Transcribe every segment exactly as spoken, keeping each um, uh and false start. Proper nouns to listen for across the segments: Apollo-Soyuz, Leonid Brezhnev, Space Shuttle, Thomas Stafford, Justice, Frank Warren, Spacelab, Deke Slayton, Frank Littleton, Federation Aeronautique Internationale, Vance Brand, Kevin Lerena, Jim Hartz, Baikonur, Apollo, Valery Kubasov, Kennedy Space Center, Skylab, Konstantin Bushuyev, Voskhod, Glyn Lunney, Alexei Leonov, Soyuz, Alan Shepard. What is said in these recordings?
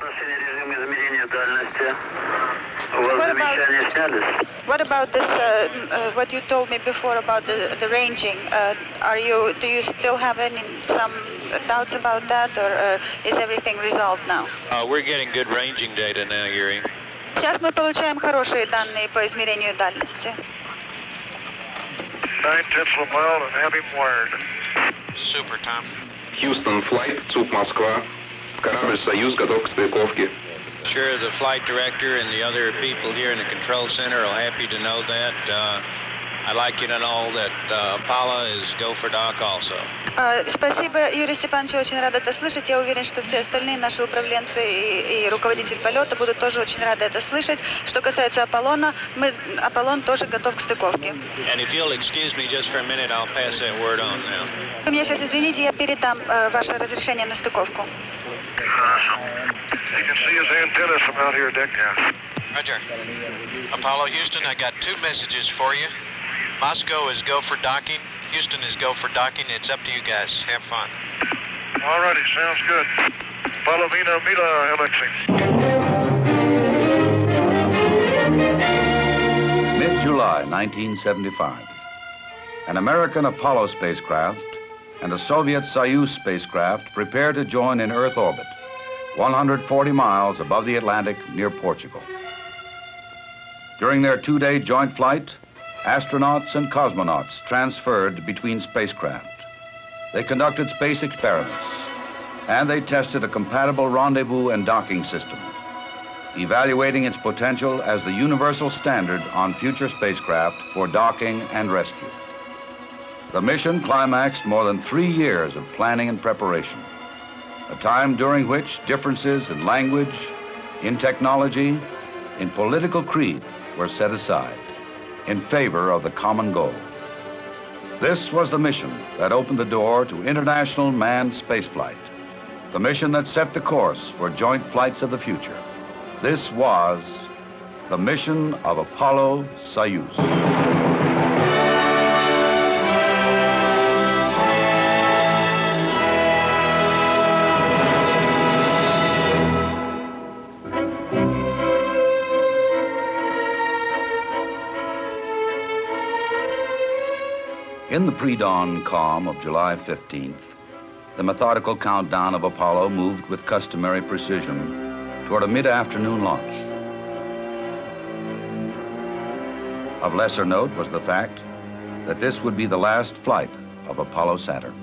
What about, what about this? Uh, uh, what you told me before about the, the ranging? Uh, are you? Do you still have any some doubts about that, or uh, is everything resolved now? Uh, we're getting good ranging data now, Yuri. Сейчас мы получаем хорошие данные по измерению дальности. Nine tips lapel and have him wired. Super, Tom. Houston flight, Zug Москва. Корабль Союз готов к стыковке. Sure, the flight director and the other people here in the control center are happy to know that. Uh, I'd like you to know that uh, Apollo is go for dock also. Спасибо, Юрий Степанович, очень рада это слышать. Я уверен, что все остальные наши управленцы и руководитель полета будут тоже очень рады это слышать. Что касается Аполлона, мы Аполлон тоже готов к стыковке. And if you'll excuse me just for a minute, I'll pass that word on now. Вы меня сейчас извините, я передам ваше разрешение на стыковку. You can see his antenna from out here, Dick. Roger. Apollo Houston, I got two messages for you. Moscow is go for docking. Houston is go for docking. It's up to you guys. Have fun. All righty, sounds good. Palomino Mila, Alexei. Mid-July nineteen seventy-five. An American Apollo spacecraft and a Soviet Soyuz spacecraft prepare to join in Earth orbit, one hundred forty miles above the Atlantic near Portugal. During their two-day joint flight, astronauts and cosmonauts transferred between spacecraft. They conducted space experiments, and they tested a compatible rendezvous and docking system, evaluating its potential as the universal standard on future spacecraft for docking and rescue. The mission climaxed more than three years of planning and preparation, a time during which differences in language, in technology, in political creed were set aside in favor of the common goal. This was the mission that opened the door to international manned spaceflight, the mission that set the course for joint flights of the future. This was the mission of Apollo-Soyuz. In the pre-dawn calm of July fifteenth, the methodical countdown of Apollo moved with customary precision toward a mid-afternoon launch. Of lesser note was the fact that this would be the last flight of Apollo Saturn.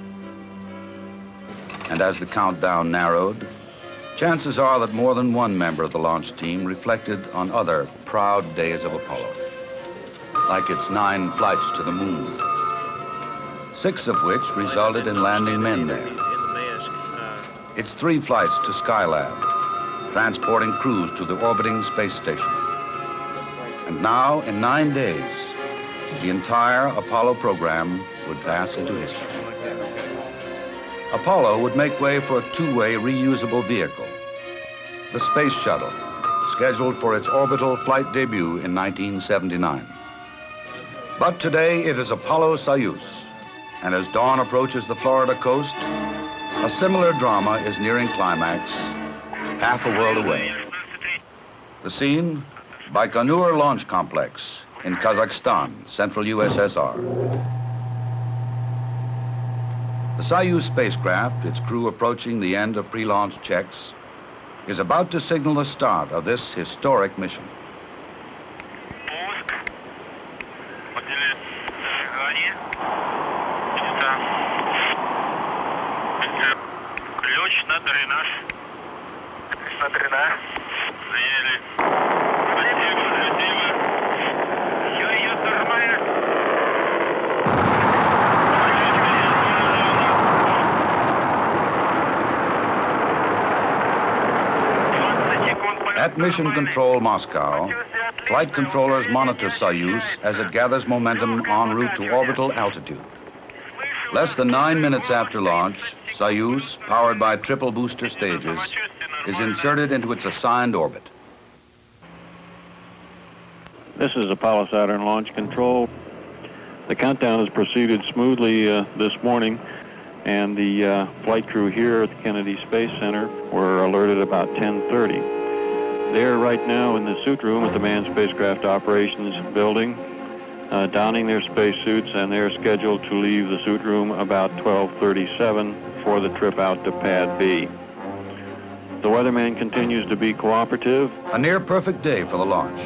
And as the countdown narrowed, chances are that more than one member of the launch team reflected on other proud days of Apollo, like its nine flights to the moon, six of which resulted in landing men there. Its three flights to Skylab, transporting crews to the orbiting space station. And now, in nine days, the entire Apollo program would pass into history. Apollo would make way for a two-way reusable vehicle, the Space Shuttle, scheduled for its orbital flight debut in nineteen seventy-nine. But today, it is Apollo-Soyuz. And as dawn approaches the Florida coast, a similar drama is nearing climax, half a world away. The scene, Baikonur Launch Complex in Kazakhstan, central U S S R. The Soyuz spacecraft, its crew approaching the end of pre-launch checks, is about to signal the start of this historic mission. At Mission Control Moscow, flight controllers monitor Soyuz as it gathers momentum en route to orbital altitude. Less than nine minutes after launch, Soyuz, powered by triple booster stages, is inserted into its assigned orbit. This is Apollo Saturn Launch Control. The countdown has proceeded smoothly uh, this morning, and the uh, flight crew here at the Kennedy Space Center were alerted about ten thirty. They're right now in the suit room at the Manned Spacecraft Operations Building, uh, donning their spacesuits, and they're scheduled to leave the suit room about twelve thirty-seven for the trip out to Pad B. The weatherman continues to be cooperative. A near-perfect day for the launch.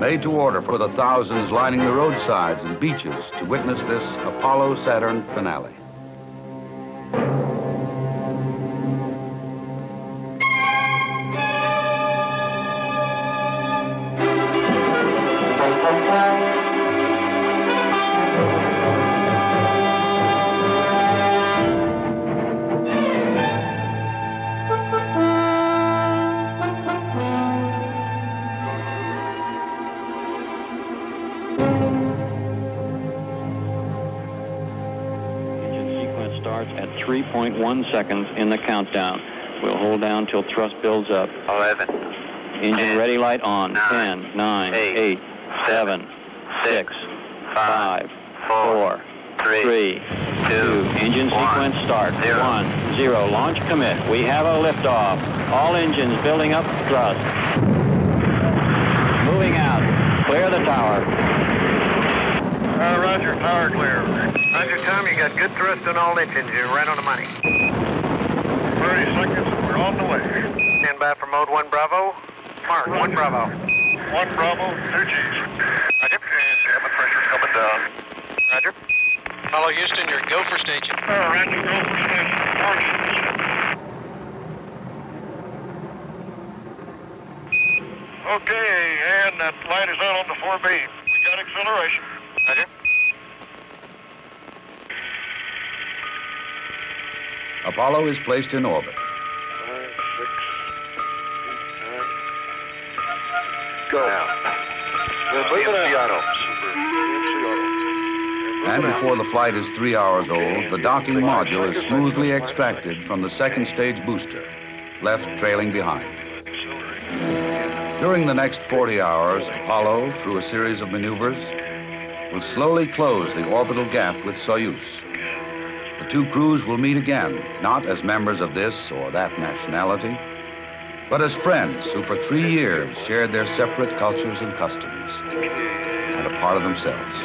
Made to order for the thousands lining the roadsides and beaches to witness this Apollo-Saturn finale. three point one seconds in the countdown. We'll hold down till thrust builds up. eleven. Engine ready light on. ten, nine, eight, seven, six, five, four, three, two, engine sequence start. one, zero, launch commit. We have a liftoff. All engines building up thrust. Moving out. Clear the tower. Uh, roger, tower clear. Roger, Tom, you got good thrust on all engines. You're right on the money. thirty seconds, we're on the way. Stand by for mode one Bravo. Mark, one Bravo. one Bravo, two G's. Roger. And the pressure's coming down. Roger. Apollo Houston, you're go for station. Uh, roger, go for station. Okay, and that light is out on the four B. We got acceleration. Roger. Apollo is placed in orbit. Five, six, eight, nine. Go. Now. We'll it auto. Super. And before the flight is three hours old, the docking module is smoothly extracted from the second stage booster, left trailing behind. During the next forty hours, Apollo, through a series of maneuvers, will slowly close the orbital gap with Soyuz. The two crews will meet again, not as members of this or that nationality, but as friends who for three years shared their separate cultures and customs, and a part of themselves.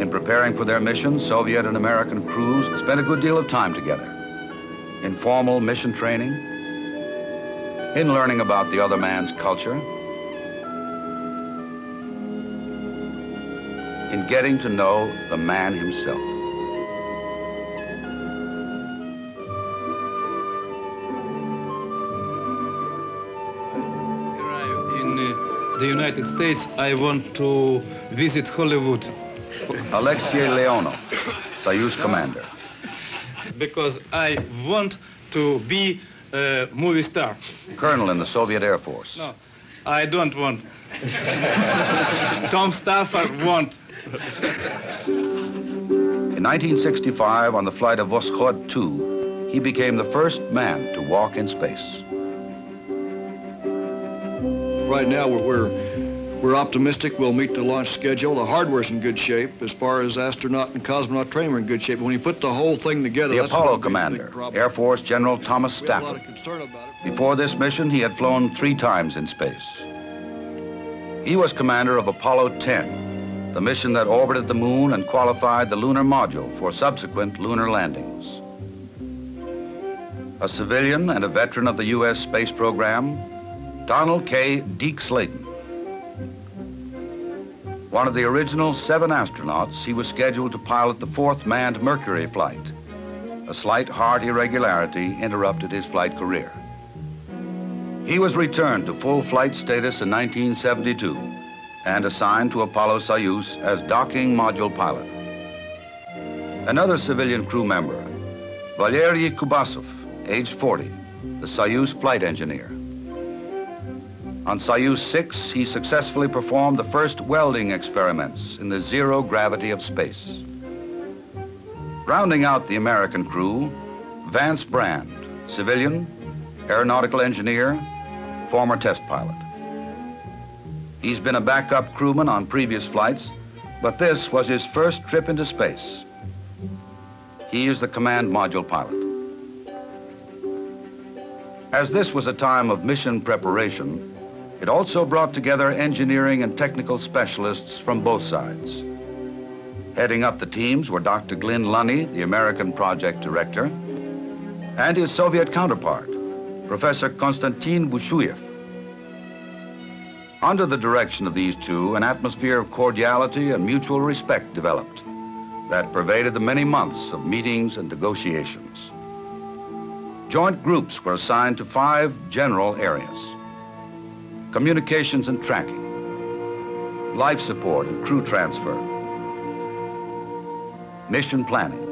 In preparing for their mission, Soviet and American crews spent a good deal of time together, in formal mission training, in learning about the other man's culture, in getting to know the man himself. In uh, the United States, I want to visit Hollywood. Alexei Leonov, Soyuz commander. Because I want to be a movie star. Colonel in the Soviet Air Force. No, I don't want. Tom Stafford want. In nineteen sixty-five, on the flight of Voskhod two, he became the first man to walk in space. Right now, we're, we're optimistic we'll meet the launch schedule. The hardware's in good shape. As far as astronaut and cosmonaut training, we're in good shape. When you put the whole thing together, the Apollo commander, Air Force General Thomas Stafford. Before this mission, he had flown three times in space. He was commander of Apollo ten. The mission that orbited the moon and qualified the lunar module for subsequent lunar landings. A civilian and a veteran of the U S space program, Donald K. Deke Slayton. One of the original seven astronauts, he was scheduled to pilot the fourth manned Mercury flight. A slight heart irregularity interrupted his flight career. He was returned to full flight status in nineteen seventy-two. And assigned to Apollo-Soyuz as docking module pilot. Another civilian crew member, Valery Kubasov, aged forty, the Soyuz flight engineer. On Soyuz six, he successfully performed the first welding experiments in the zero gravity of space. Rounding out the American crew, Vance Brand, civilian, aeronautical engineer, former test pilot. He's been a backup crewman on previous flights, but this was his first trip into space. He is the command module pilot. As this was a time of mission preparation, it also brought together engineering and technical specialists from both sides. Heading up the teams were Doctor Glyn Lunney, the American project director, and his Soviet counterpart, Professor Konstantin Bushuyev. Under the direction of these two, an atmosphere of cordiality and mutual respect developed that pervaded the many months of meetings and negotiations. Joint groups were assigned to five general areas: communications and tracking, life support and crew transfer, mission planning,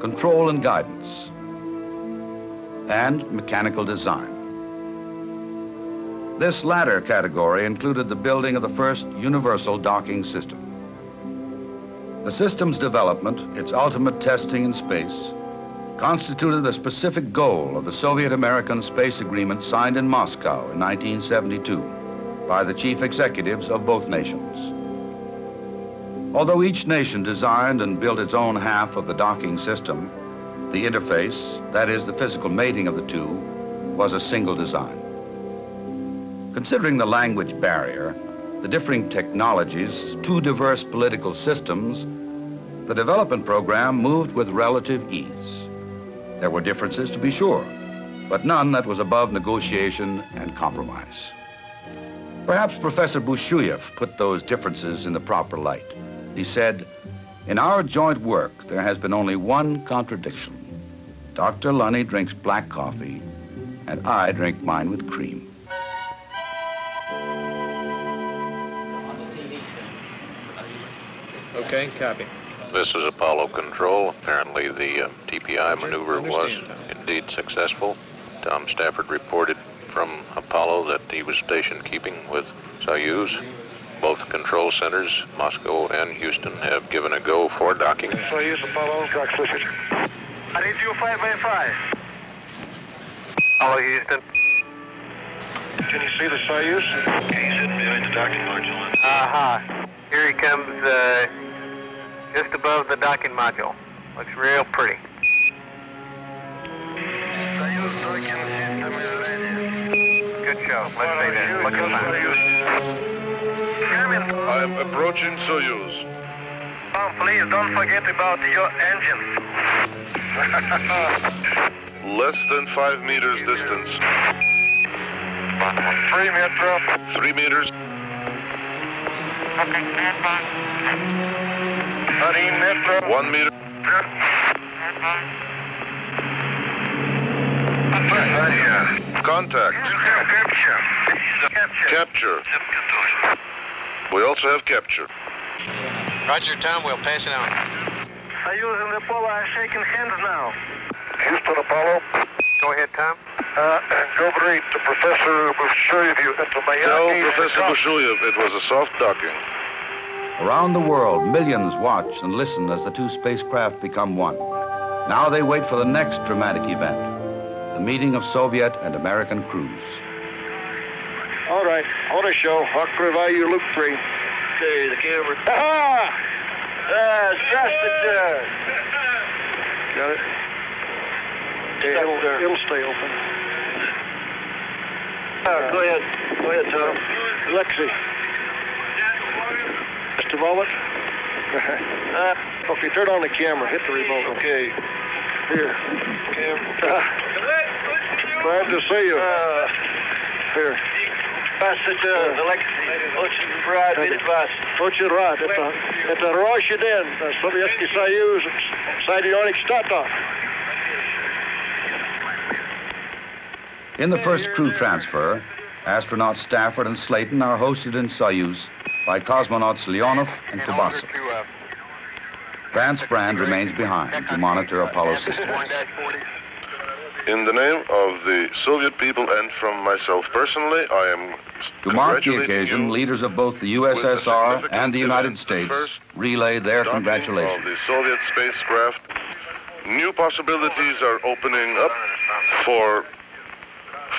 control and guidance, and mechanical design. This latter category included the building of the first universal docking system. The system's development, its ultimate testing in space, constituted the specific goal of the Soviet-American Space Agreement signed in Moscow in nineteen seventy-two by the chief executives of both nations. Although each nation designed and built its own half of the docking system, the interface, that is, the physical mating of the two, was a single design. Considering the language barrier, the differing technologies, two diverse political systems, the development program moved with relative ease. There were differences, to be sure, but none that was above negotiation and compromise. Perhaps Professor Bushuyev put those differences in the proper light. He said, "In our joint work, there has been only one contradiction. Doctor Lunney drinks black coffee, and I drink mine with cream." Okay, copy. This is Apollo Control. Apparently the uh, T P I maneuver was indeed successful. Tom Stafford reported from Apollo that he was station keeping with Soyuz. Both control centers, Moscow and Houston, have given a go for docking. Soyuz, Apollo, dock switch. I need you five by five. Apollo, Houston. Can you see the Soyuz? He's hidden behind the docking module. Aha. Uh-huh. Here he comes, uh, just above the docking module. Looks real pretty. Soyuz, docking system. Good show. Let's say that. Look at that. I'm approaching Soyuz. Oh, please don't forget about your engine. Less than five meters distance. Three meters. Three meters. Three meters. One meter. Contact. Capture. Capture. We also have capture. Roger, Tom. We'll pass it on. Soyuz and Apollo are shaking hands now. Houston, Apollo. Go ahead, Tom. Uh, and go read to Professor Bushuyev. You enter my Tell Professor Bushuyev it was a soft docking. Around the world, millions watch and listen as the two spacecraft become one. Now they wait for the next dramatic event: the meeting of Soviet and American crews. All right, on a show. I'll provide you loop three. Okay, the camera. Aha! Ah, strassage. Got it. Okay, it'll, it'll stay open. Uh, go ahead. Go ahead, Tom. Alexei. Just a moment. uh, okay, turn on the camera. Hit the remote. Okay. Here. Camera. Glad to see you. Uh, Here. Passenger, uh, Alexei. Очень рад видеть вас. Очень рад. Это, это хороший день. Советский Союз, Соединенных Штатов. In the first crew transfer, astronauts Stafford and Slayton are hosted in Soyuz by cosmonauts Leonov and Kubasov. Vance Brand remains behind to monitor Apollo systems. In the name of the Soviet people and from myself personally, I am To mark the occasion, leaders of both the U S S R and the United States relay their congratulations. Of the Soviet spacecraft, new possibilities are opening up for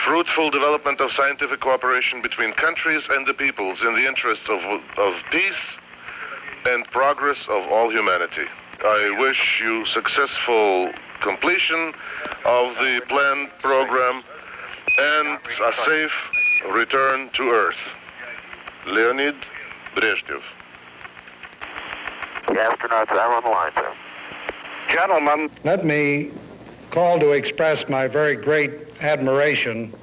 fruitful development of scientific cooperation between countries and the peoples in the interests of, of peace and progress of all humanity. I wish you successful completion of the planned program and a safe return to Earth. Leonid Brezhnev. The astronauts are on the line, sir. Gentlemen, let me call to express my very great admiration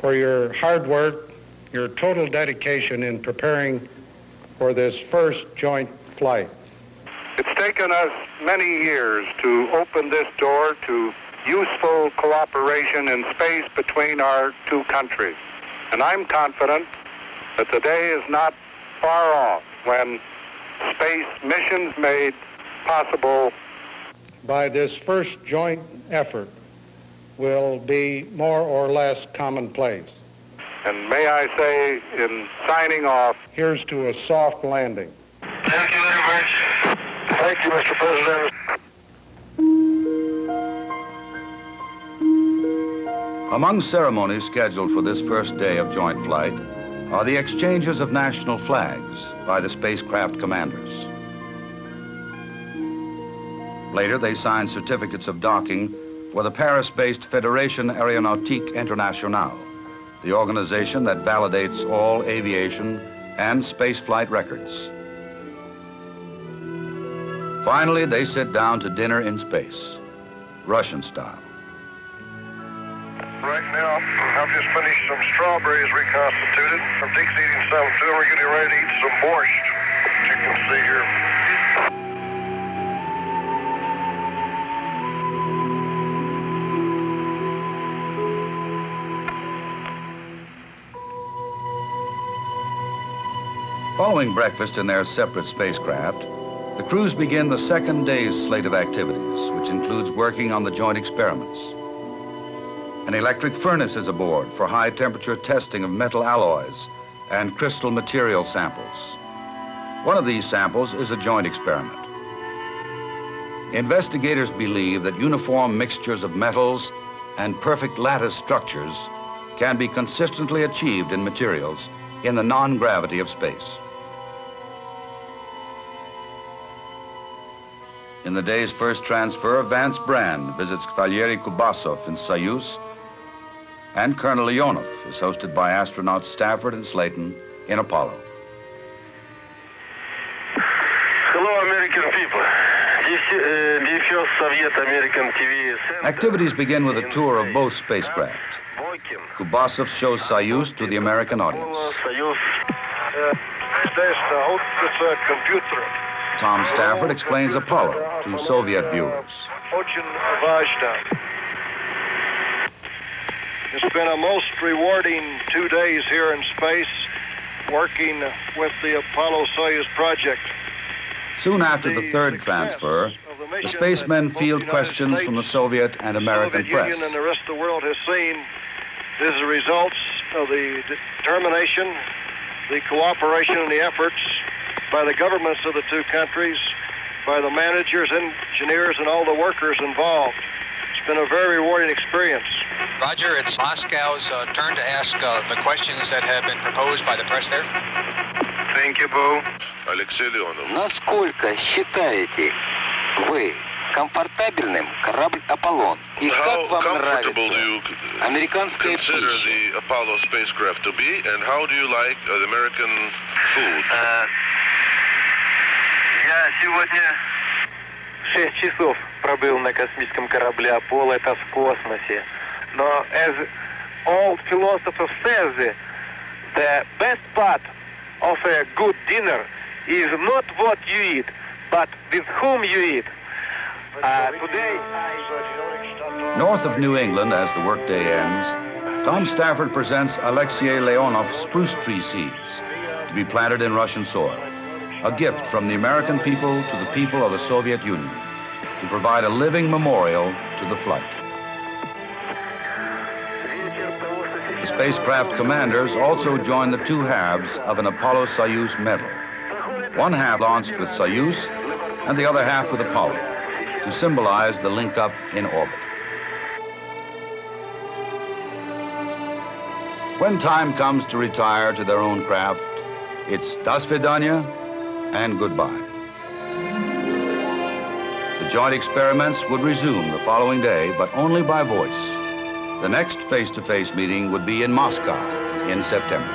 for your hard work, your total dedication in preparing for this first joint flight. It's taken us many years to open this door to useful cooperation in space between our two countries. And I'm confident that the day is not far off when space missions made possible by this first joint effort will be more or less commonplace. And may I say, in signing off, here's to a soft landing. Thank you very much. Thank you, Mister President. Among ceremonies scheduled for this first day of joint flight are the exchanges of national flags by the spacecraft commanders. Later, they signed certificates of docking for the Paris-based Federation Aeronautique Internationale, the organization that validates all aviation and spaceflight records. Finally, they sit down to dinner in space, Russian style. Right now, I've just finished some strawberries reconstituted. I'm Deke's eating some too. We're getting ready to eat some borscht, as you can see here. Following breakfast in their separate spacecraft, the crews begin the second day's slate of activities, which includes working on the joint experiments. An electric furnace is aboard for high-temperature testing of metal alloys and crystal material samples. One of these samples is a joint experiment. Investigators believe that uniform mixtures of metals and perfect lattice structures can be consistently achieved in materials in the non-gravity of space. In the day's first transfer, Vance Brand visits Valery Kubasov in Soyuz, and Colonel Leonov is hosted by astronauts Stafford and Slayton in Apollo. Hello, American people. Activities begin with a tour of both spacecraft. Kubasov shows Soyuz to the American audience. Tom Stafford explains Apollo to Soviet viewers. It's been a most rewarding two days here in space, working with the Apollo-Soyuz project. Soon after the third transfer, the spacemen field questions from the Soviet and American press. The Soviet Union and the rest of the world has seen is the results of the determination, the cooperation, and the efforts by the governments of the two countries, by the managers, engineers, and all the workers involved. It's been a very rewarding experience. Roger, it's Moscow's uh, turn to ask uh, the questions that have been proposed by the press there. Thank you, Bo. Alexei Leonov. Насколько считаете вы комфортабельным корабль Аполлон? И как вам нравится американская пища? Apollo spacecraft to be, and how do you like uh, the American food? Uh, я сегодня шесть часов пробыл на космическом корабле Аполло, это в космосе. Но as all philosophers say, the best part of a good dinner is not what you eat, but with whom you eat. Uh, today, north of New England, as the workday ends, Tom Stafford presents Alexei Leonov spruce tree seeds to be planted in Russian soil, a gift from the American people to the people of the Soviet Union to provide a living memorial to the flight. The spacecraft commanders also join the two halves of an Apollo-Soyuz medal, one half launched with Soyuz and the other half with Apollo, to symbolize the link-up in orbit. When time comes to retire to their own craft, it's do svidaniya and goodbye. The joint experiments would resume the following day, but only by voice. The next face-to-face meeting would be in Moscow in September.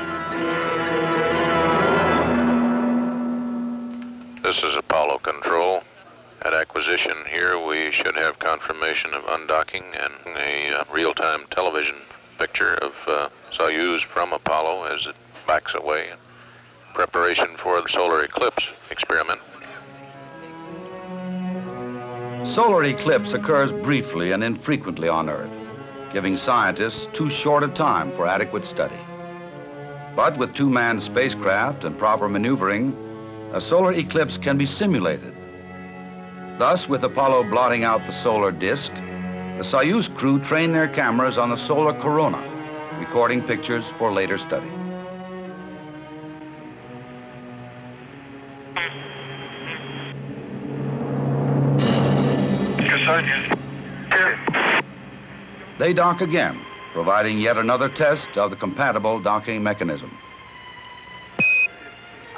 This is Apollo Control. At acquisition here, we should have confirmation of undocking and a uh, real-time television picture of uh, Soyuz from Apollo as it backs away in preparation for the solar eclipse experiment. Solar eclipse occurs briefly and infrequently on Earth, giving scientists too short a time for adequate study. But with two-man spacecraft and proper maneuvering, a solar eclipse can be simulated. Thus, with Apollo blotting out the solar disk, the Soyuz crew trained their cameras on the solar corona, recording pictures for later study. They dock again, providing yet another test of the compatible docking mechanism.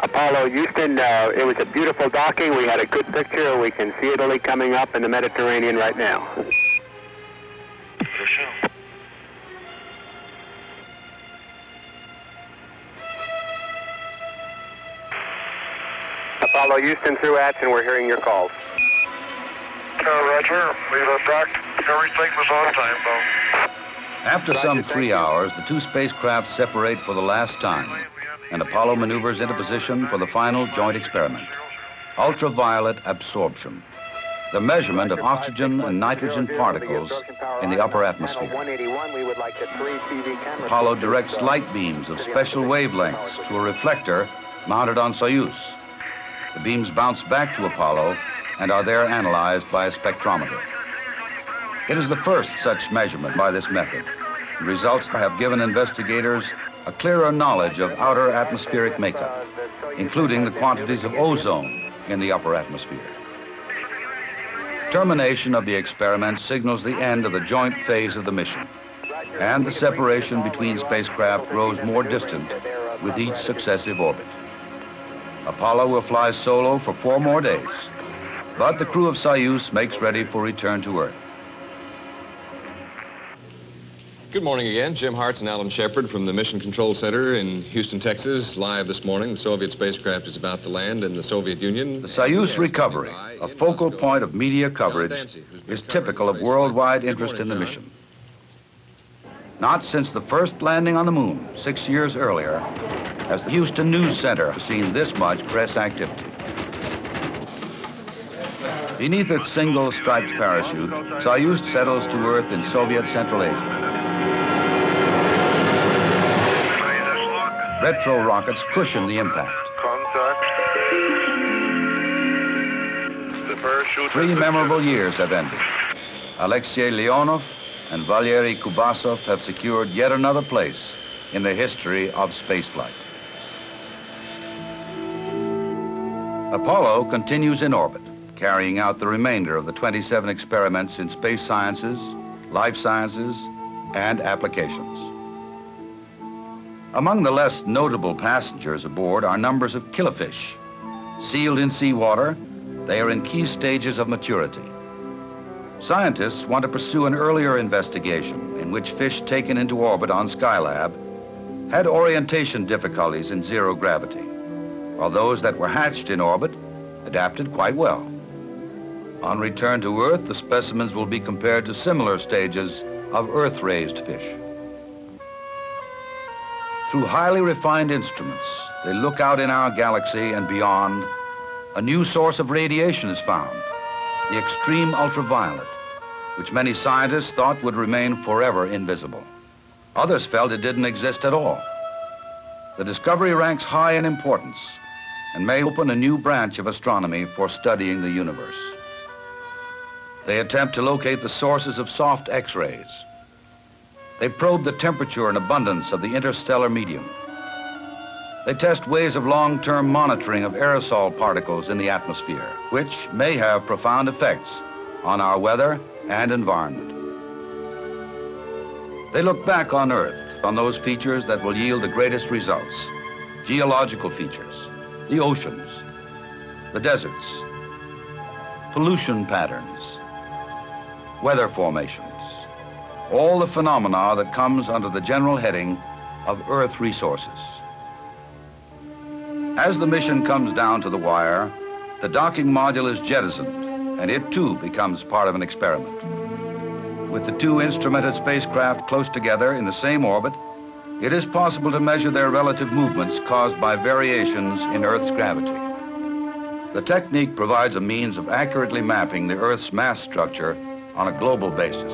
Apollo, Houston, uh, it was a beautiful docking. We had a good picture. We can see Italy coming up in the Mediterranean right now. For sure. Apollo, Houston through Atch, and we're hearing your calls. Uh, Roger, we've docked. Everything was on time, though. After some three hours, the two spacecraft separate for the last time, and Apollo maneuvers into position for the final joint experiment, ultraviolet absorption, the measurement of oxygen and nitrogen particles in the upper atmosphere. Apollo directs light beams of special wavelengths to a reflector mounted on Soyuz. The beams bounce back to Apollo and are there analyzed by a spectrometer. It is the first such measurement by this method. The results have given investigators a clearer knowledge of outer atmospheric makeup, including the quantities of ozone in the upper atmosphere. Termination of the experiment signals the end of the joint phase of the mission, and the separation between spacecraft grows more distant with each successive orbit. Apollo will fly solo for four more days, but the crew of Soyuz makes ready for return to Earth. Good morning again. Jim Hartz and Alan Shepard from the Mission Control Center in Houston, Texas, live this morning. The Soviet spacecraft is about to land in the Soviet Union. The Soyuz recovery, a focal point of media coverage, is typical of worldwide interest in the mission. Not since the first landing on the moon six years earlier has the Houston News Center seen this much press activity. Beneath its single striped parachute, Soyuz settles to Earth in Soviet Central Asia. Retro rockets cushion the impact. Contact. Three memorable years have ended. Alexei Leonov and Valery Kubasov have secured yet another place in the history of spaceflight. Apollo continues in orbit, carrying out the remainder of the twenty-seven experiments in space sciences, life sciences, and applications. Among the less notable passengers aboard are numbers of killifish. Sealed in seawater, they are in key stages of maturity. Scientists want to pursue an earlier investigation in which fish taken into orbit on Skylab had orientation difficulties in zero gravity, while those that were hatched in orbit adapted quite well. On return to Earth, the specimens will be compared to similar stages of Earth-raised fish. Through highly refined instruments, they look out in our galaxy and beyond. A new source of radiation is found, the extreme ultraviolet, which many scientists thought would remain forever invisible. Others felt it didn't exist at all. The discovery ranks high in importance and may open a new branch of astronomy for studying the universe. They attempt to locate the sources of soft X-rays. They probe the temperature and abundance of the interstellar medium. They test ways of long-term monitoring of aerosol particles in the atmosphere, which may have profound effects on our weather and environment. They look back on Earth on those features that will yield the greatest results. Geological features, the oceans, the deserts, pollution patterns, weather formations, all the phenomena that comes under the general heading of Earth resources. As the mission comes down to the wire, the docking module is jettisoned, and it too becomes part of an experiment. With the two instrumented spacecraft close together in the same orbit, it is possible to measure their relative movements caused by variations in Earth's gravity. The technique provides a means of accurately mapping the Earth's mass structure on a global basis.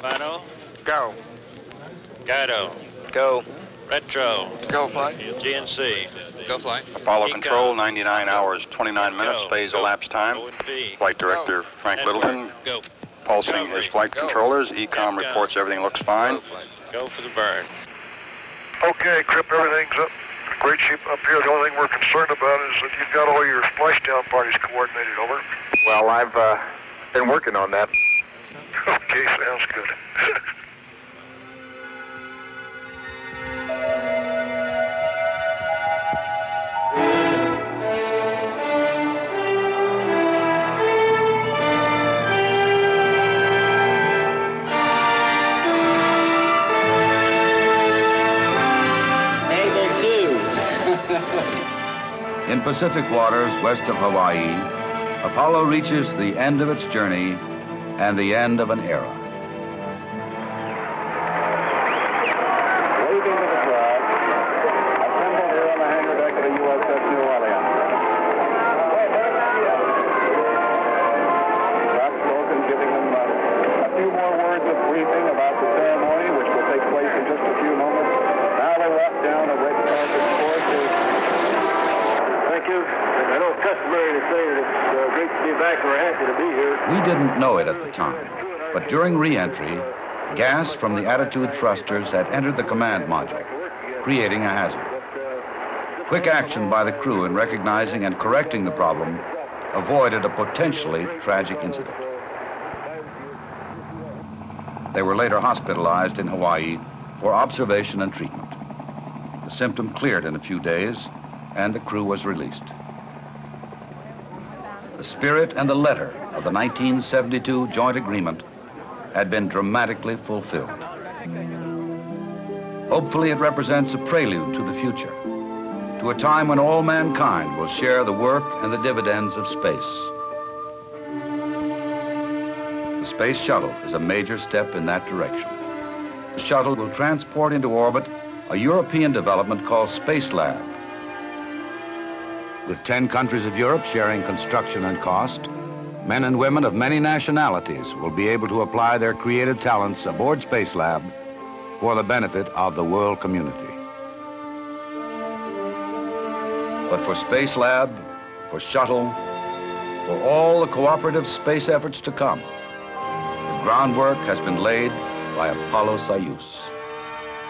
Final. Go. Guido. Go. Retro. Go fly. G N C. Go fly. Apollo Control, ninety-nine hours, twenty-nine minutes, phase elapsed time. Flight Director Frank Littleton pulsing his flight controllers. E COM reports everything looks fine. Go for the burn. Okay, Crip, everything's up. Great ship up here. The only thing we're concerned about is that you've got all your splashdown parties coordinated, over. Well, I've uh, been working on that. Okay, sounds good. In Pacific waters west of Hawaii, Apollo reaches the end of its journey and the end of an era. Waving to the crowd, assembled here on the hangar deck of the U S S New Orleans. Jack Logan giving them uh, a few more words of briefing about the ceremony, which will take place in just a few moments. Now they walk down a red carpet. I know it's customary to say that it's uh, great to be back. We're happy to be here. We didn't know it at the time, but during re-entry, gas from the attitude thrusters had entered the command module, creating a hazard. Quick action by the crew in recognizing and correcting the problem avoided a potentially tragic incident. They were later hospitalized in Hawaii for observation and treatment. The symptom cleared in a few days, and the crew was released. The spirit and the letter of the nineteen seventy-two joint agreement had been dramatically fulfilled. Hopefully it represents a prelude to the future, to a time when all mankind will share the work and the dividends of space. The space shuttle is a major step in that direction. The shuttle will transport into orbit a European development called Spacelab, with ten countries of Europe sharing construction and cost, men and women of many nationalities will be able to apply their creative talents aboard Spacelab for the benefit of the world community. But for Spacelab, for Shuttle, for all the cooperative space efforts to come, the groundwork has been laid by Apollo-Soyuz,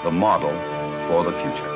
the model for the future.